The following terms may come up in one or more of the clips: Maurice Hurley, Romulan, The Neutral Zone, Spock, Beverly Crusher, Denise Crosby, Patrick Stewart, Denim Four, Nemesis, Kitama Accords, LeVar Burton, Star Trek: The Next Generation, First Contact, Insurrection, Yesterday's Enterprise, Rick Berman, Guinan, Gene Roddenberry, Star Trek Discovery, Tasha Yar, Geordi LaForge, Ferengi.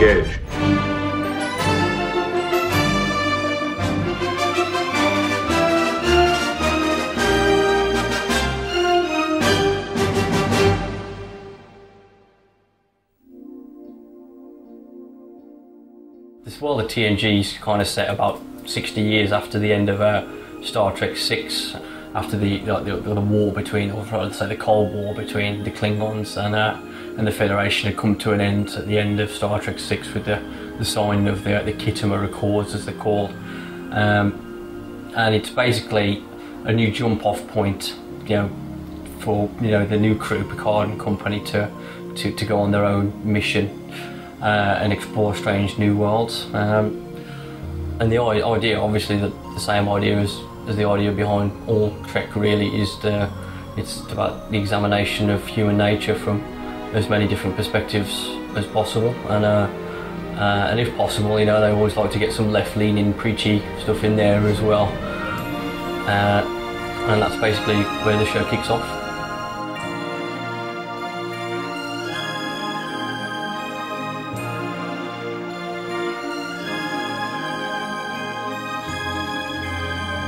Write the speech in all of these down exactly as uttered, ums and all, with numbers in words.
Engage. This world of T N G is kind of set about sixty years after the end of uh, Star Trek six, after the, like, the, the war between, or I'd say the Cold War between the Klingons and uh, and the Federation had come to an end at the end of Star Trek six with the, the signing of the, the Kitama Accords, as they're called. Um, and it's basically a new jump-off point, you know, for you know the new crew, Picard and company, to to, to go on their own mission uh, and explore strange new worlds. Um, and the idea, obviously, the, the same idea as, as the idea behind all Trek, really, is the it's about the examination of human nature from as many different perspectives as possible, and uh, uh, and if possible, you know, they always like to get some left-leaning, preachy stuff in there as well, uh, and that's basically where the show kicks off.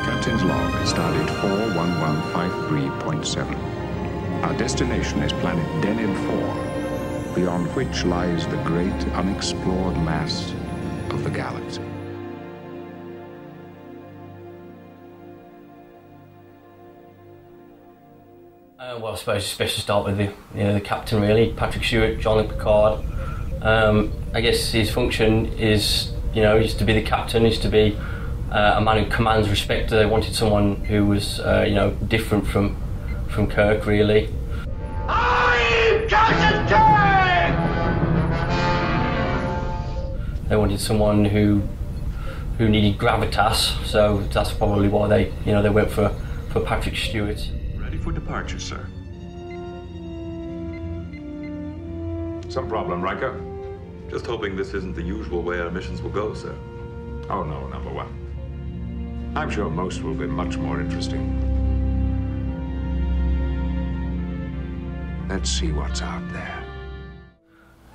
Captain's log, Stardate four one one five three point seven. Our destination is planet Denim Four, beyond which lies the great unexplored mass of the galaxy. Uh, well, I suppose it's best to start with the, you know, the captain, really, Patrick Stewart, Jean-Luc Picard. Um, I guess his function is, you know, is to be the captain, is to be uh, a man who commands respect. They wanted someone who was, uh, you know, different from. From Kirk, really. I'm Captain Kirk! They wanted someone who who needed gravitas, so that's probably why they, you know, they went for for Patrick Stewart. Ready for departure, sir. Some problem, Riker? Just hoping this isn't the usual way our missions will go, sir. Oh no, number one. I'm sure most will be much more interesting. Let's see what's out there.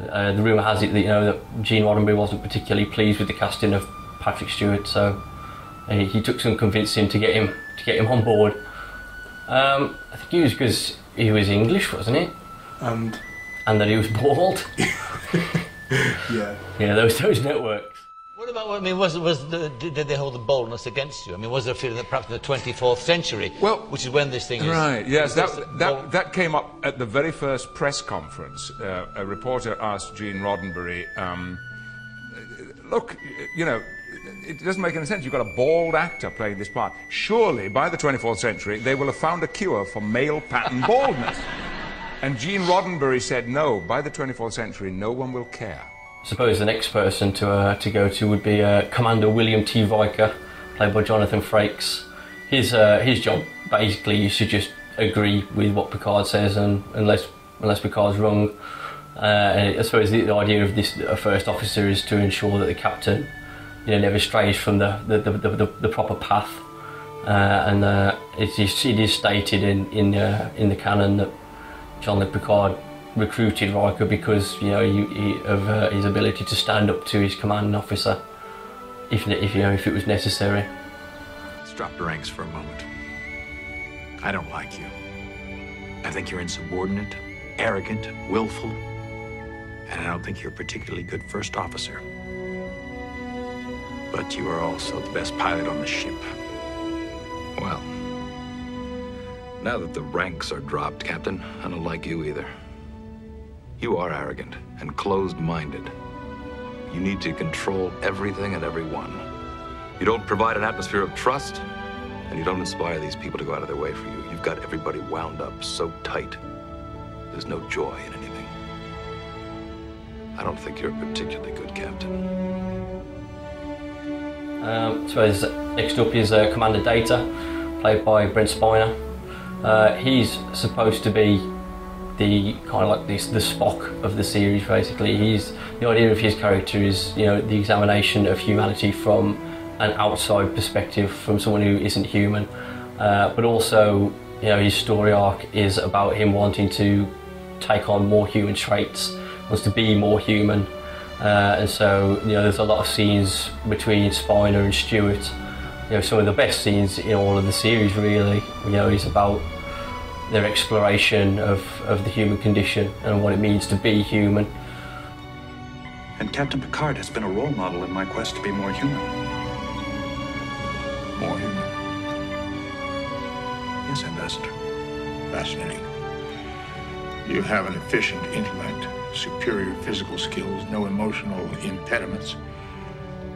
Uh, the rumour has it that, you know, that Gene Roddenberry wasn't particularly pleased with the casting of Patrick Stewart, so uh, he took some convincing to get him to get him on board. Um, I think it was because he was English, wasn't it? And and that he was bald. Yeah. Yeah, those those networks. What about, I mean, was, was the, did they hold the boldness against you? I mean, was there a feeling that perhaps in the twenty-fourth century, well, which is when this thing is... Right, yes, that, that, that came up at the very first press conference. Uh, a reporter asked Gene Roddenberry, um, look, you know, it doesn't make any sense. You've got a bald actor playing this part. Surely, by the twenty-fourth century, they will have found a cure for male pattern baldness. And Gene Roddenberry said, no, by the twenty-fourth century, no one will care. I suppose the next person to uh, to go to would be uh, Commander William T. Riker, played by Jonathan Frakes. His uh, his job basically is to just agree with what Picard says, and unless unless Picard's wrong. Uh, I suppose the, the idea of this uh, first officer is to ensure that the captain, you know, never strays from the the, the, the, the proper path. Uh, and uh, it is it is stated in in uh, in the canon that Jean-Luc Picard recruited Riker because, you know, he, he, of uh, his ability to stand up to his commanding officer, if, if you know, if it was necessary. Let's drop the ranks for a moment. I don't like you. I think you're insubordinate, arrogant, willful, and I don't think you're a particularly good first officer. But you are also the best pilot on the ship. Well, now that the ranks are dropped, Captain, I don't like you either. You are arrogant and closed-minded. You need to control everything and everyone. You don't provide an atmosphere of trust, and you don't inspire these people to go out of their way for you. You've got everybody wound up so tight, there's no joy in anything. I don't think you're a particularly good captain. Um, so next up is uh, Commander Data, played by Brent Spiner. Uh, he's supposed to be the kind of like this the Spock of the series, basically. He's the idea of his character is, you know, the examination of humanity from an outside perspective, from someone who isn't human. Uh, but also, you know, his story arc is about him wanting to take on more human traits, wants to be more human, Uh, and so, you know, there's a lot of scenes between Spiner and Stewart. You know, some of the best scenes in all of the series, really, you know, is about their exploration of, of the human condition and what it means to be human. And Captain Picard has been a role model in my quest to be more human. More human? Yes, Ambassador. Fascinating. You have an efficient intellect, superior physical skills, no emotional impediments.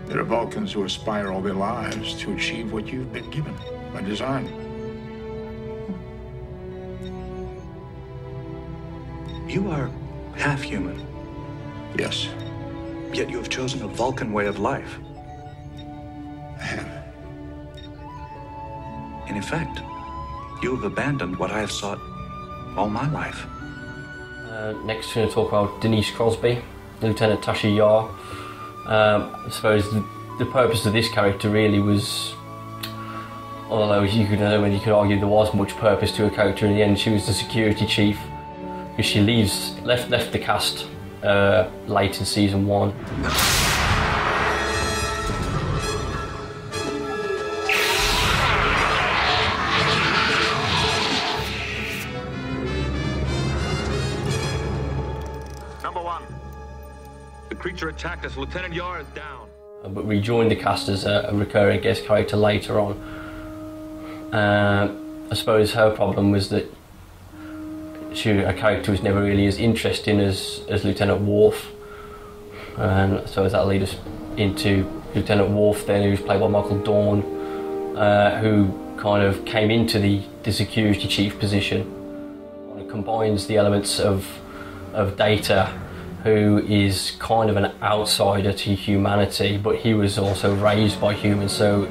There are Vulcans who aspire all their lives to achieve what you've been given by design. You are half human. Yes. Yet you have chosen a Vulcan way of life. I have. In effect, you have abandoned what I have sought all my life. Uh, next, we're going to talk about Denise Crosby, Lieutenant Tasha Yar. Um, I suppose the, the purpose of this character really was, although you could, I don't know whether you could argue there was much purpose to her character. In the end, she was the security chief, because she leaves left left the cast uh, late in season one. Attacked us. Lieutenant Yar is down. But rejoined the cast as a, a recurring guest character later on. Uh, I suppose her problem was that she, her character was never really as interesting as, as Lieutenant Worf. Um, so that lead us into Lieutenant Worf then, who was played by Michael Dorn, uh, who kind of came into the, the security chief position. It combines the elements of, of Data, who is kind of an outsider to humanity, but he was also raised by humans, so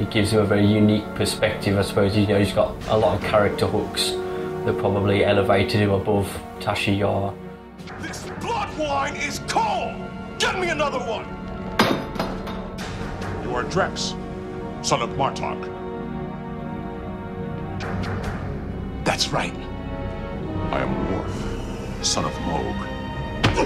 it gives him a very unique perspective, I suppose. You know, he's got a lot of character hooks that probably elevated him above Tasha Yar. This blood wine is cold! Get me another one! You are Drex, son of Martok. That's right. I am Worf, son of Moog. You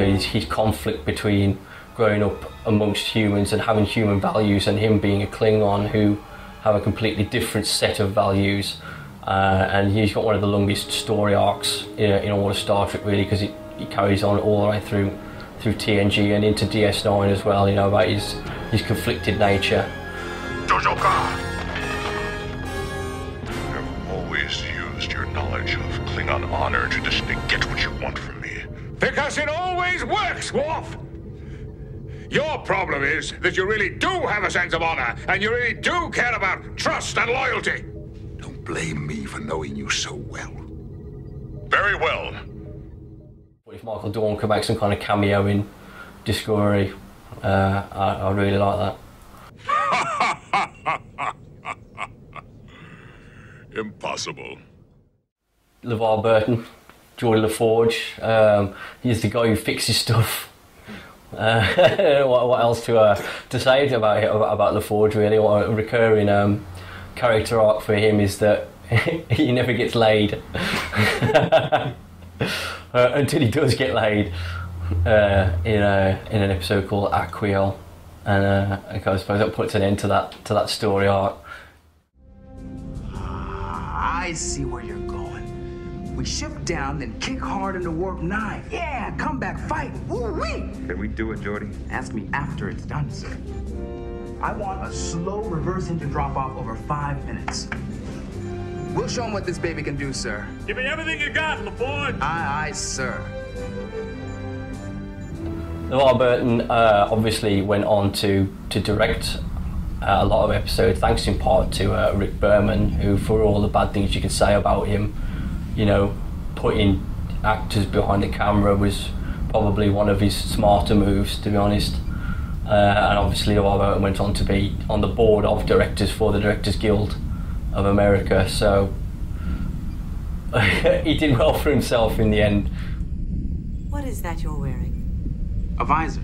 know, his, his conflict between growing up amongst humans and having human values, and him being a Klingon who have a completely different set of values, uh, and he's got one of the longest story arcs in, in all of Star Trek, really, because it He carries on all the way through through T N G and into D S nine as well, you know, about his, his conflicted nature. I've always used your knowledge of Klingon honor to just get what you want from me. Because it always works, Worf! Your problem is that you really do have a sense of honor, and you really do care about trust and loyalty. Don't blame me for knowing you so well. Very well. If Michael Dorn could make some kind of cameo in Discovery, uh, I, I really like that. Impossible. LeVar Burton, Geordi LaForge, um, he's the guy who fixes stuff. Uh, what, what else to uh, to say about about LaForge, really? What a recurring um, character arc for him is that he never gets laid. Uh, until he does get laid uh, in a, in an episode called Aquiel, and uh, I suppose that puts an end to that to that story arc. I see where you're going. We shift down, then kick hard into warp nine. Yeah, come back fighting. Ooh wee! Can we do it, Geordi? Ask me after it's done, sir. I want a slow reverse engine drop off over five minutes. We'll show him what this baby can do, sir. Give me everything you got, LaForge! Aye, aye, sir. LeVar Burton uh, obviously went on to, to direct uh, a lot of episodes, thanks in part to uh, Rick Berman, who, for all the bad things you can say about him, you know, putting actors behind the camera was probably one of his smarter moves, to be honest. Uh, and obviously LeVar Burton went on to be on the board of directors for the Directors Guild of America, so he did well for himself in the end. What is that you're wearing? a visor.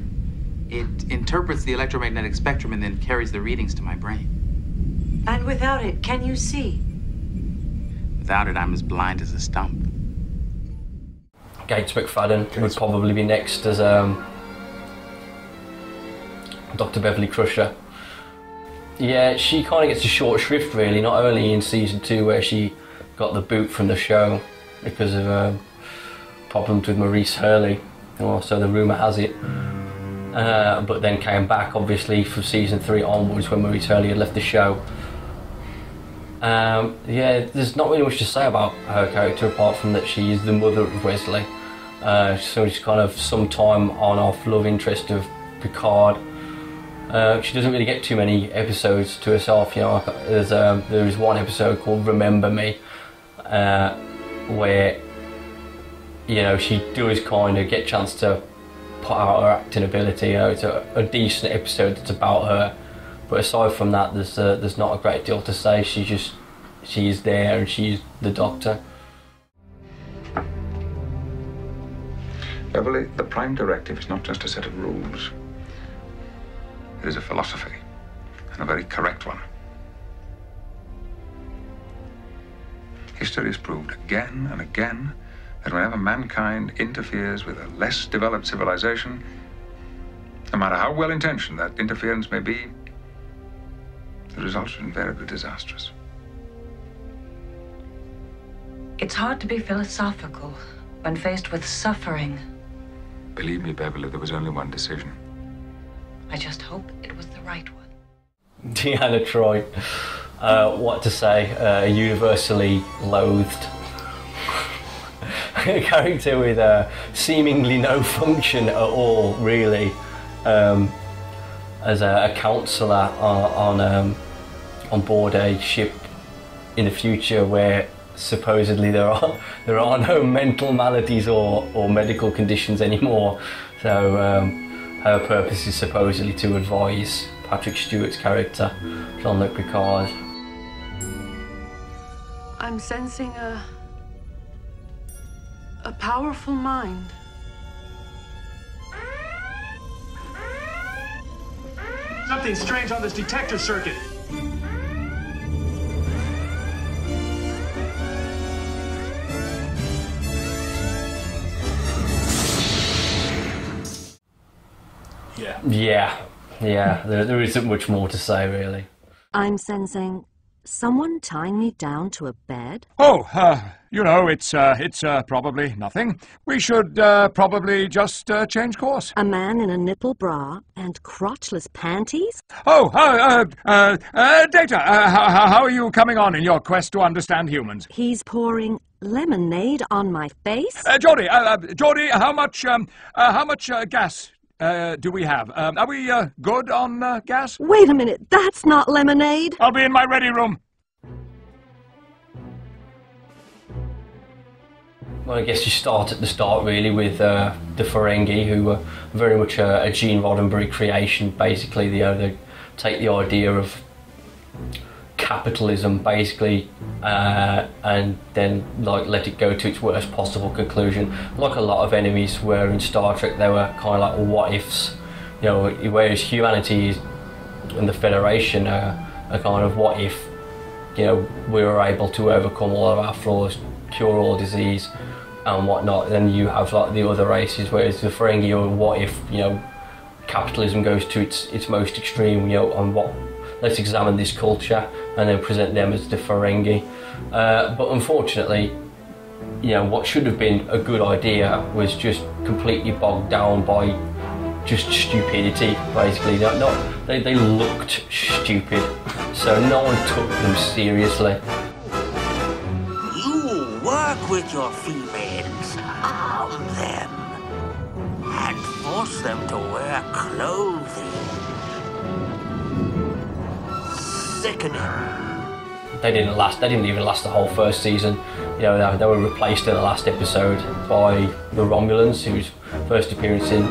It interprets the electromagnetic spectrum and then carries the readings to my brain. And without it, can you see? Without it, I'm as blind as a stump. Gates McFadden would probably be next as um, Doctor Beverly Crusher. Yeah, she kind of gets a short shrift really, not only in season two where she got the boot from the show because of um, problems with Maurice Hurley, or so the rumour has it, uh, but then came back obviously from season three onwards when Maurice Hurley had left the show. Um, yeah, there's not really much to say about her character apart from that she is the mother of Wesley, uh, so she's kind of sometime on off love interest of Picard. Uh, she doesn't really get too many episodes to herself, you know. There's um, there is one episode called Remember Me, uh, where, you know, she does kind of get a chance to put out her acting ability. You know, it's a, a decent episode that's about her, but aside from that, there's uh, there's not a great deal to say. She just she is there and she's the Doctor. Beverly, the Prime Directive is not just a set of rules. It is a philosophy, and a very correct one. History has proved again and again that whenever mankind interferes with a less developed civilization, no matter how well-intentioned that interference may be, the results are invariably disastrous. It's hard to be philosophical when faced with suffering. Believe me, Beverly, there was only one decision. I just hope it was the right one. Deanna Troy, uh, what to say, uh, universally loathed. A character with uh, seemingly no function at all, really, um, as a, a counsellor on, on, um, on board a ship in the future where supposedly there are, there are no mental maladies or, or medical conditions anymore. So. Um, Her purpose is supposedly to advise Patrick Stewart's character, Jean-Luc Picard. I'm sensing a... a powerful mind. Something strange on this detector circuit. Yeah, yeah, yeah. There, there isn't much more to say, really. I'm sensing someone tying me down to a bed. Oh, uh, you know, it's uh, it's uh, probably nothing. We should uh, probably just uh, change course. A man in a nipple bra and crotchless panties? Oh, uh, uh, uh, uh Data, uh, how, how are you coming on in your quest to understand humans? He's pouring lemonade on my face. Uh, Geordi, uh, Geordi, how much, um, uh, how much uh, gas? Uh, do we have? Um, are we, uh, good on, uh, gas? Wait a minute, that's not lemonade! I'll be in my ready room! Well, I guess you start at the start, really, with, uh, the Ferengi, who were very much a, a Gene Roddenberry creation, basically. They, uh, they take the idea of capitalism, basically, uh, and then, like, let it go to its worst possible conclusion. Like a lot of enemies were in Star Trek, they were kind of like what-ifs, you know, whereas humanity and the Federation are, are kind of what-if, you know, we were able to overcome all of our flaws, cure all disease and whatnot. Then you have, like, the other races, whereas the Ferengi are what-if, you know, capitalism goes to its, its most extreme, you know, and what... Let's examine this culture and then present them as the Ferengi. Uh, but unfortunately, you know, what should have been a good idea was just completely bogged down by just stupidity, basically. Not, not, they, they looked stupid, so no one took them seriously. You work with your females, arm them, and force them to wear clothing. They didn't last. They didn't even last the whole first season. You know, they, they were replaced in the last episode by the Romulans, whose first appearance in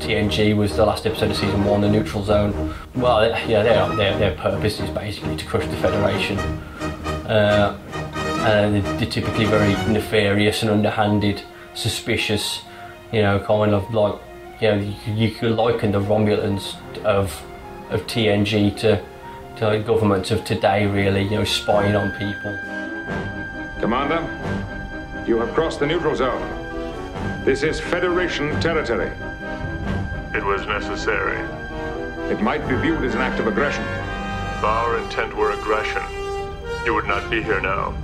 T N G was the last episode of season one, The Neutral Zone. Well, yeah, their their, their purpose is basically to crush the Federation, uh, and they're typically very nefarious and underhanded, suspicious. You know, kind of like you know, you, you could liken the Romulans of of T N G to to the governments of today, really, you know, spying on people. Commander, you have crossed the neutral zone. This is Federation territory. It was necessary. It might be viewed as an act of aggression. If our intent were aggression, you would not be here now.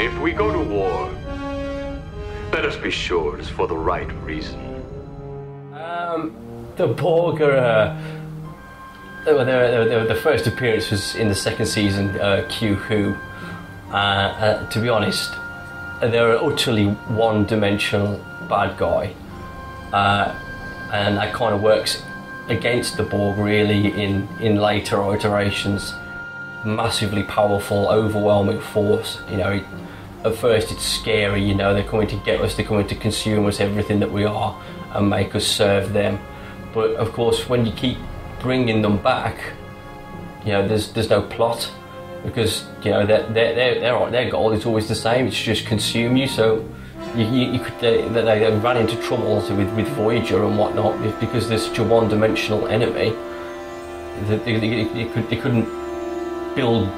If we go to war, let us be sure it is for the right reason. Um, the Borg are, uh, they were, they were, they were, the first appearance was in the second season, uh, Q, who, uh, uh, to be honest, they're an utterly one-dimensional bad guy. Uh, and that kind of works against the Borg, really, in, in later iterations. Massively powerful, overwhelming force, you know, it, at first it's scary, you know, they're coming to get us, they're coming to consume us, everything that we are, and make us serve them. But of course, when you keep bringing them back, you know, there's there's no plot, because, you know, their their their their goal is always the same, it's just consume you. So you, you, you could they, they, they ran into trouble with, with Voyager and whatnot, because there's such a one-dimensional enemy that they, they, they, could, they couldn't build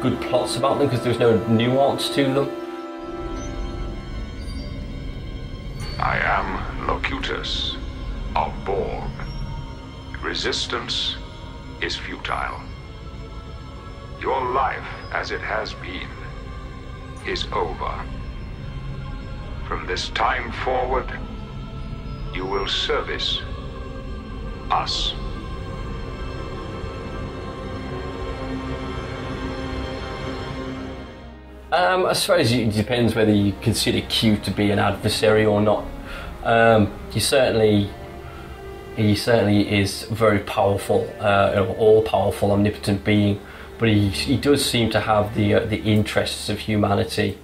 good plots about them, because there was no nuance to them. I am Locutus of Borg. Resistance is futile. Your life, as it has been, is over. From this time forward, you will service us. Um, I suppose it depends whether you consider Q to be an adversary or not. Um, he certainly, he certainly is very powerful, uh, all-powerful, omnipotent being. But he, he does seem to have the uh, the interests of humanity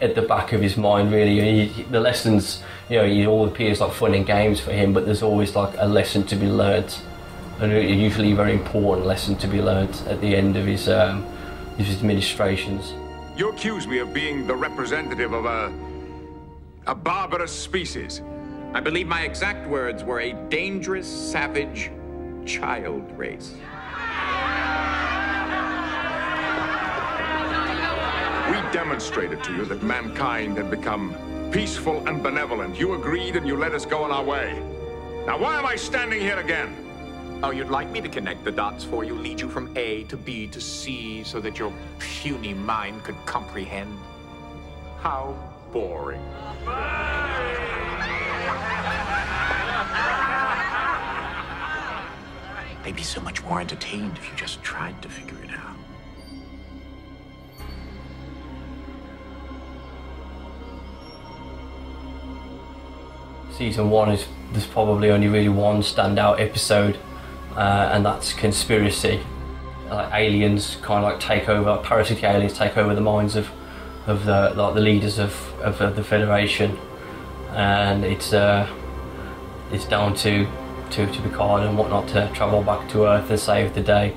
at the back of his mind. Really, he, the lessons, you know, it all appears like fun and games for him, but there's always like a lesson to be learned, and usually a very important lesson to be learned at the end of his. Um, his administrations. You accuse me of being the representative of a... a barbarous species. I believe my exact words were a dangerous, savage, child race. We demonstrated to you that mankind had become peaceful and benevolent. You agreed and you let us go on our way. Now why am I standing here again? Oh, you'd like me to connect the dots for you, lead you from A to B to C, so that your puny mind could comprehend? How boring. They'd be so much more entertained if you just tried to figure it out. Season one is, there's probably only really one standout episode. Uh, and that's conspiracy. Like aliens kind of like take over, like parasitic aliens take over the minds of, of the like the leaders of, of, of the Federation, and it's uh, it's down to to to Picard and whatnot to travel back to Earth and save the day,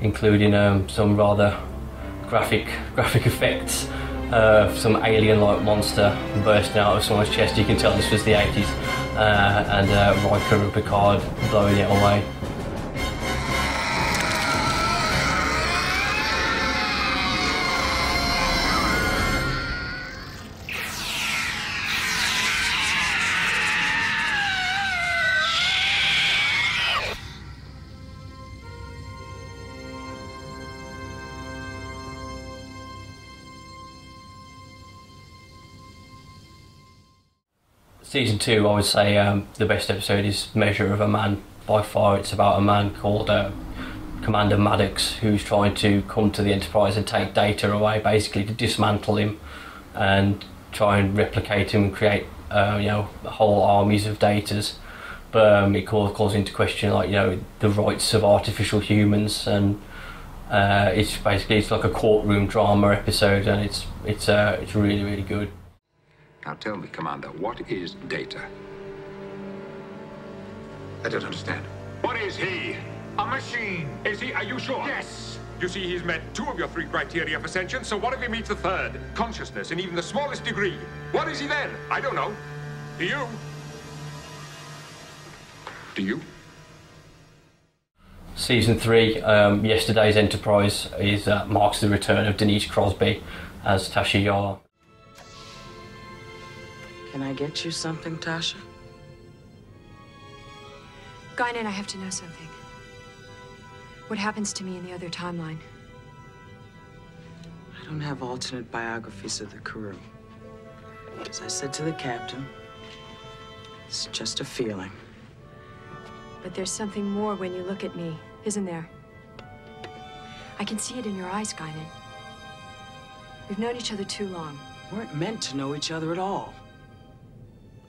including um, some rather graphic graphic effects, uh, some alien-like monster bursting out of someone's chest. You can tell this was the eighties, uh, and uh, Riker and Picard blowing it away. Season two, I would say um, the best episode is Measure of a Man. By far, it's about a man called uh, Commander Maddox, who's trying to come to the Enterprise and take Data away, basically to dismantle him and try and replicate him and create, uh, you know, whole armies of Datas. But um, it calls, calls into question, like, you know, the rights of artificial humans, and uh, it's basically it's like a courtroom drama episode, and it's it's uh, it's really really good. Now tell me, Commander, what is Data? I don't understand. What is he? A machine. Is he? Are you sure? Yes. You see, he's met two of your three criteria for sentience, so what if he meets the third? Consciousness in even the smallest degree. What is he then? I don't know. Do you? Do you? Season three, um, Yesterday's Enterprise, is uh, marks the return of Denise Crosby as Tasha Yar. Can I get you something, Tasha? Guinan, I have to know something. What happens to me in the other timeline? I don't have alternate biographies of the crew. As I said to the captain, it's just a feeling. But there's something more when you look at me, isn't there? I can see it in your eyes, Guinan. We've known each other too long. We weren't meant to know each other at all.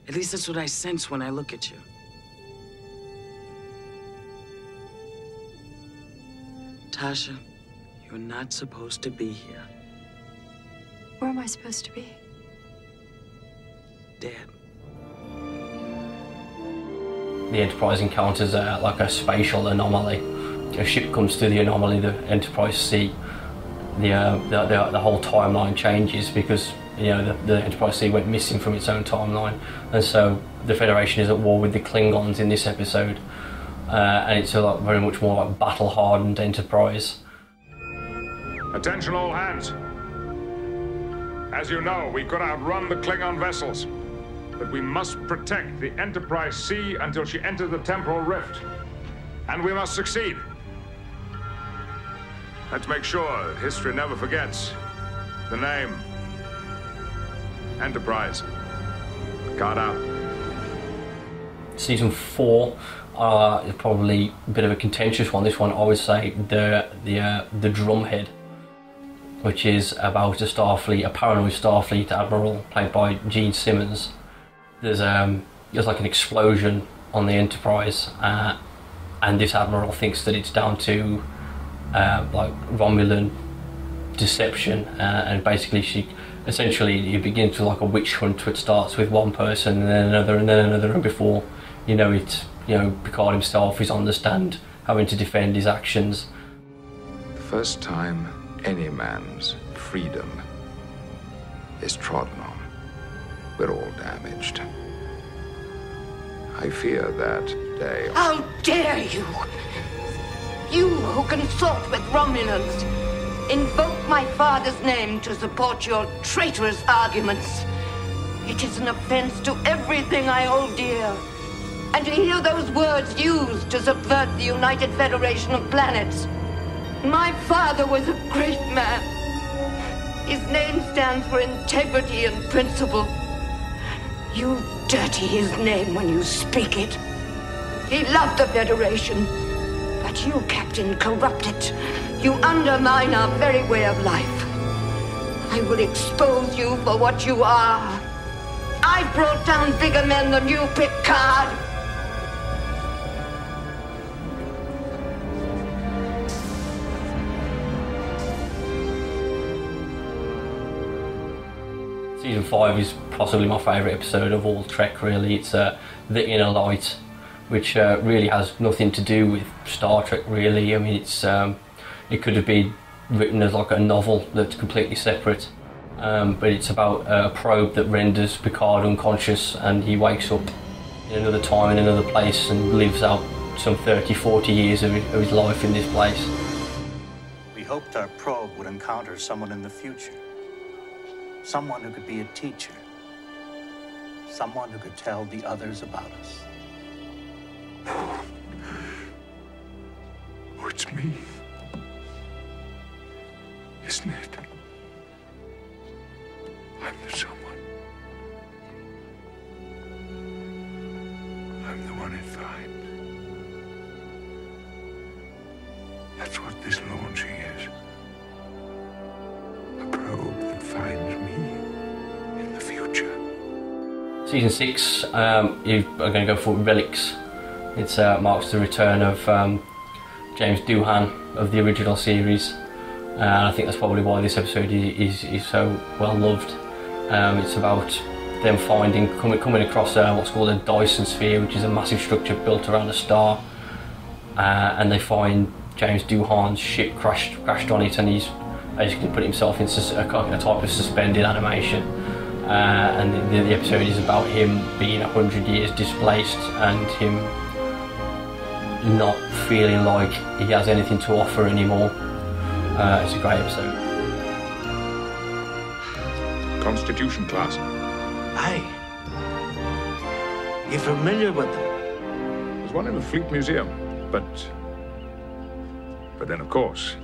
At least that's what I sense when I look at you. Tasha, you're not supposed to be here. Where am I supposed to be? Dead. The Enterprise encounters uh, like a spatial anomaly. A ship comes through the anomaly, the Enterprise C. The, uh, the, the, the whole timeline changes because, you know, the, the Enterprise C went missing from its own timeline. And so the Federation is at war with the Klingons in this episode. Uh, and it's a lot, very much more like battle-hardened Enterprise. Attention all hands. As you know, we could outrun the Klingon vessels. But we must protect the Enterprise C until she enters the temporal rift. And we must succeed. Let's make sure history never forgets the name. Enterprise. Guard out. Season four uh, is probably a bit of a contentious one. This one, I would say, the, the, uh, the Drumhead, which is about a Starfleet, a paranoid Starfleet admiral played by Gene Simmons. There's um, there's like an explosion on the Enterprise, uh, and this admiral thinks that it's down to uh, like Romulan deception, uh, and basically she, essentially, you begin to like a witch hunt. It starts with one person, and then another, and then another, and before you know it, you know Picard himself is on the stand having to defend his actions. The first time any man's freedom is trodden on, we're all damaged. I fear that day. How dare you! You who consort with Romulans, invoke my father's name to support your traitorous arguments. It is an offense to everything I hold dear. And to hear those words used to subvert the United Federation of Planets. My father was a great man. His name stands for integrity and principle. You dirty his name when you speak it. He loved the Federation, but you, Captain, corrupt it. You undermine our very way of life. I will expose you for what you are. I brought down bigger men than you, Picard. Season five is possibly my favourite episode of all Trek, really. It's uh, The Inner Light, which uh, really has nothing to do with Star Trek, really. I mean, it's um, it could have been written as like a novel that's completely separate, um, but it's about a probe that renders Picard unconscious, and he wakes up in another time, in another place, and lives out some thirty, forty years of his life in this place. We hoped our probe would encounter someone in the future. Someone who could be a teacher. Someone who could tell the others about us. Oh, it's me. Isn't it? I'm the someone. I'm the one it finds. That's what this launching is. A probe that finds me in the future. Season six, um, you are going to go for Relics. It uh, marks the return of um, James Doohan of the original series, uh, and I think that's probably why this episode is, is, is so well loved. Um, it's about them finding, coming, coming across uh, what's called a Dyson sphere, which is a massive structure built around a star, uh, and they find James Doohan's ship crashed crashed on it, and he's basically put himself into a type of suspended animation, uh, and the, the episode is about him being a hundred years displaced and him not feeling like he has anything to offer anymore. Uh, it's a great episode. Constitution class. Aye. You're familiar with them? There's one in the Fleet Museum, but... But then, of course,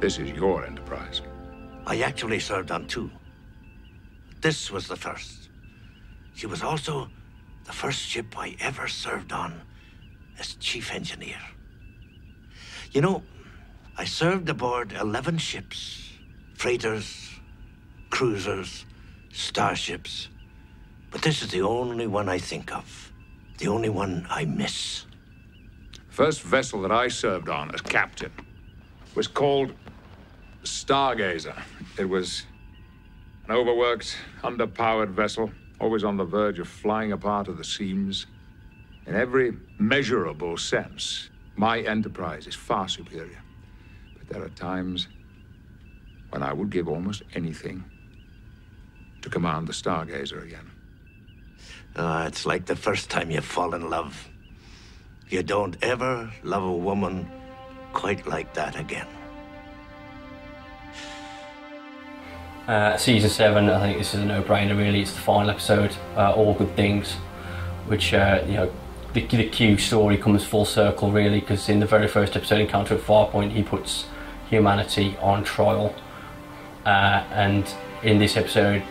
this is your Enterprise. I actually served on two. This was the first. She was also the first ship I ever served on as chief engineer. You know, I served aboard eleven ships, freighters, cruisers, starships, but this is the only one I think of, the only one I miss. First vessel that I served on as captain was called Stargazer. It was an overworked, underpowered vessel, always on the verge of flying apart at the seams. In every measurable sense, my Enterprise is far superior. But there are times when I would give almost anything to command the Stargazer again. Uh, it's like the first time you fall in love. You don't ever love a woman quite like that again. Uh, season seven, I think this is a no-brainer really. It's the final episode, uh, All Good Things, which, uh, you know, the, the Q story comes full circle really, because in the very first episode, Encounter at Farpoint, he puts humanity on trial. Uh, and in this episode,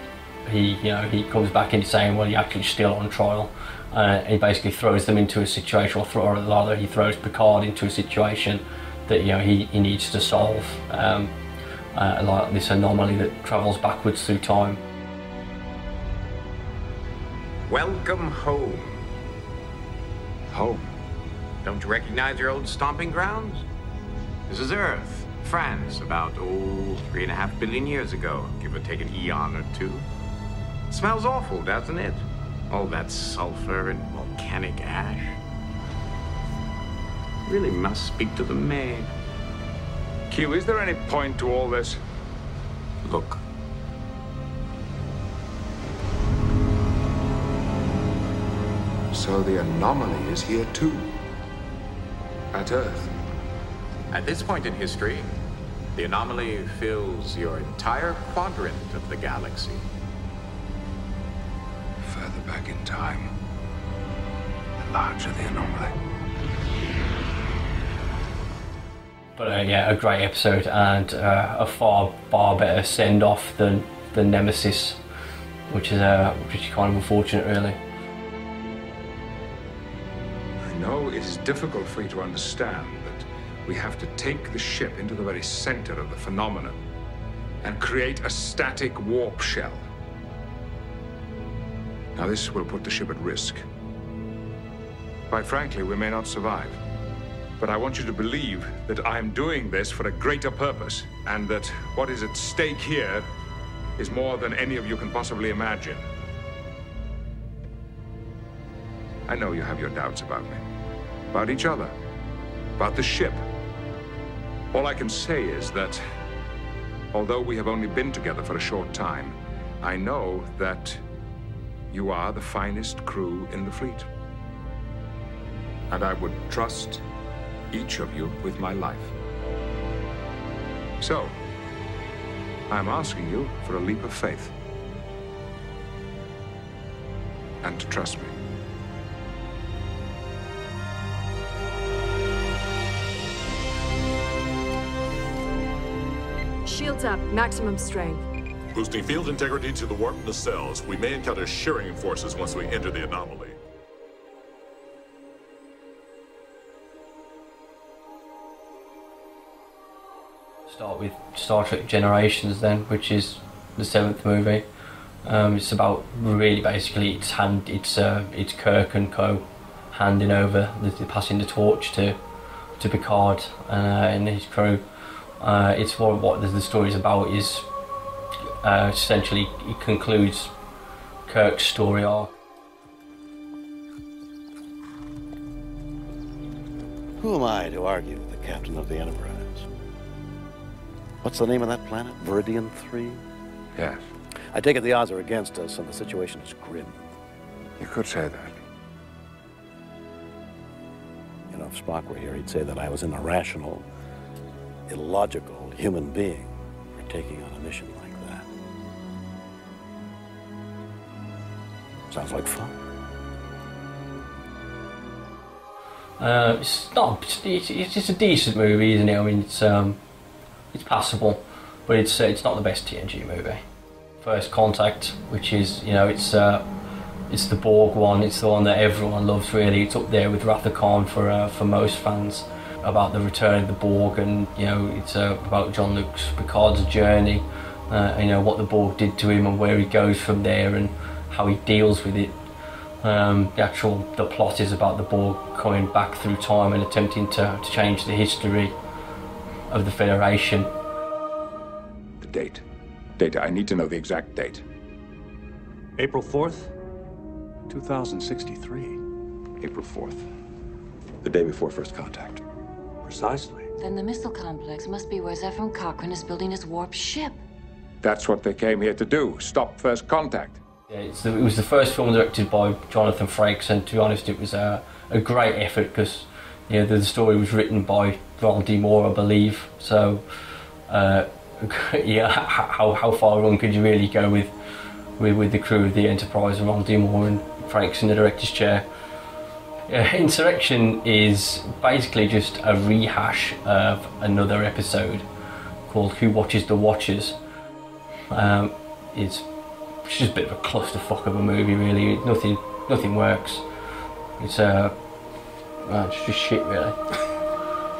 he, you know, he comes back and he's saying, well, you're actually still on trial. Uh, he basically throws them into a situation, or, throw, or rather, he throws Picard into a situation that, you know, he, he needs to solve. Um, Uh, like this anomaly that travels backwards through time. Welcome home. Home? Don't you recognize your old stomping grounds? This is Earth, France, about, oh, three and a half billion years ago, give or take an eon or two. It smells awful, doesn't it? All that sulfur and volcanic ash. Really must speak to the maid. Q, is there any point to all this? Look. So the anomaly is here too. At Earth. At this point in history, the anomaly fills your entire quadrant of the galaxy. Further back in time, the larger the anomaly. But uh, yeah, a great episode, and uh, a far, far better send-off than, than Nemesis, which is uh, which is kind of unfortunate, really. I know it is difficult for you to understand, but we have to take the ship into the very center of the phenomenon and create a static warp shell. Now, this will put the ship at risk. Quite frankly, we may not survive. But I want you to believe that I'm doing this for a greater purpose, and that what is at stake here is more than any of you can possibly imagine. I know you have your doubts about me, about each other, about the ship. All I can say is that, although we have only been together for a short time, I know that you are the finest crew in the fleet. And I would trust each of you with my life. So, I'm asking you for a leap of faith. And to trust me. Shields up, maximum strength. Boosting field integrity to the warp nacelles. We may encounter shearing forces once we enter the anomaly. Start with Star Trek Generations then, which is the seventh movie. Um, it's about really basically it's hand, it's uh, it's Kirk and co handing over, the, the passing the torch to to Picard uh, and his crew. Uh, it's what what the story is about is uh, essentially it concludes Kirk's story arc. Who am I to argue with the captain of the Enterprise? What's the name of that planet? Veridian three? Yes. I take it the odds are against us, and the situation is grim. You could say that. now, if Spock were here, he'd say that I was an irrational, illogical human being for taking on a mission like that. Sounds like fun. Uh, it's not. It's, it's, it's a decent movie, isn't it? I mean, it's um, it's passable, but it's uh, it's not the best T N G movie. First Contact, which is, you know, it's uh, it's the Borg one. It's the one that everyone loves, really. It's up there with Wrath of Khan for uh, for most fans, about the return of the Borg, and you know, it's uh, about Jean-Luc Picard's journey. Uh, you know, what the Borg did to him and where he goes from there and how he deals with it. Um, the actual the plot is about the Borg coming back through time and attempting to, to change the history of the Federation. The date. Data, I need to know the exact date. April fourth, two thousand sixty-three. April fourth. The day before First Contact. Precisely. Then the missile complex must be where Zefram Cochrane is building his warp ship. That's what they came here to do, stop First Contact. Yeah, it's the, it was the first film directed by Jonathan Frakes, and to be honest, it was a, a great effort because, you know, the, the story was written by Ronald D. Moore, I believe. So, uh, yeah, how how far wrong could you really go with, with with the crew of the Enterprise and Ronald D. Moore and Frakes in the director's chair? Yeah, Insurrection is basically just a rehash of another episode called "Who Watches the Watchers." Um, it's It's just a bit of a clusterfuck of a movie, really. Nothing, nothing works. It's uh, well, it's just shit, really.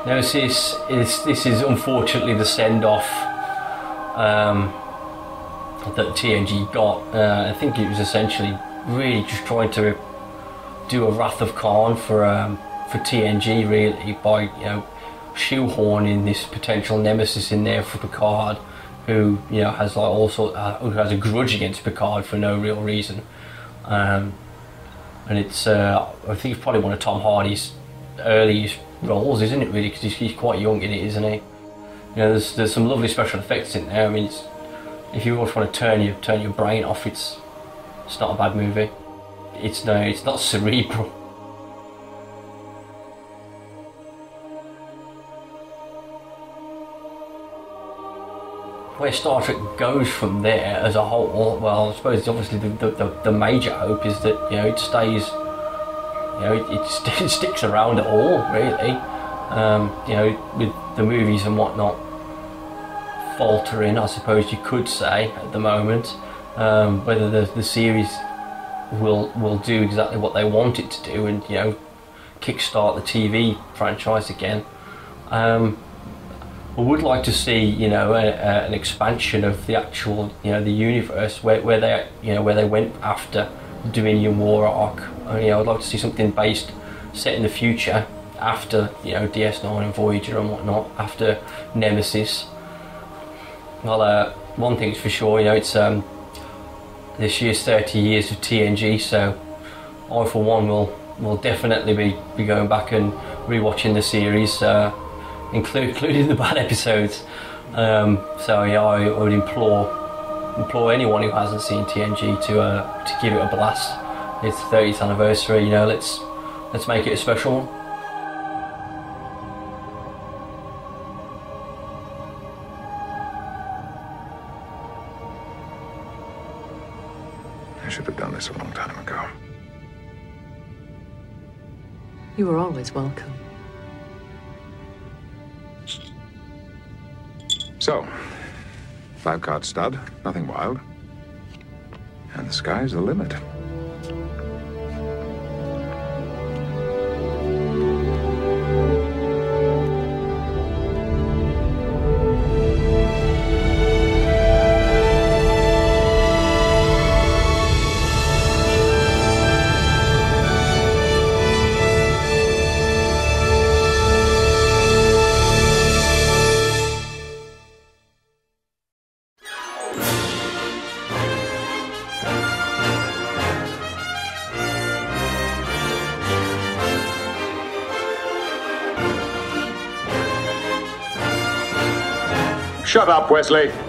Nemesis is this is unfortunately the send-off um, that T N G got. Uh, I think it was essentially really just trying to do a Wrath of Khan for um, for T N G, really, by you know shoehorning this potential Nemesis in there for Picard, who you know has like all sort, uh, who has a grudge against Picard for no real reason, um, and it's uh, I think it's probably one of Tom Hardy's earliest roles, isn't it? Really, because he's, he's quite young in it, isn't he? You know, there's there's some lovely special effects in there. I mean, it's, if you always want to turn your turn your brain off, it's it's not a bad movie. It's no, it's not cerebral. Where Star Trek goes from there as a whole, well, I suppose obviously the, the, the major hope is that, you know, it stays, you know, it, it, st it sticks around at all, really, um, you know, with the movies and whatnot faltering, I suppose you could say, at the moment, um, whether the, the series will, will do exactly what they want it to do and, you know, kickstart the T V franchise again. Um, I would like to see, you know, a, a, an expansion of the actual, you know, the universe where, where they, you know, where they went after the Dominion War arc. I, you know, I'd like to see something based, set in the future, after, you know, D S nine and Voyager and whatnot, after Nemesis. Well, uh, one thing's for sure, you know, it's um, this year's thirty years of T N G, so I, for one, will will definitely be be going back and rewatching the series. Uh, Include, including the bad episodes. Um, so yeah, I would implore implore anyone who hasn't seen T N G to uh, to give it a blast. It's the thirtieth anniversary. You know, let's let's make it a special one. I should have done this a long time ago. You were always welcome. So, five card stud, nothing wild, and the sky's the limit. Shut up, Wesley.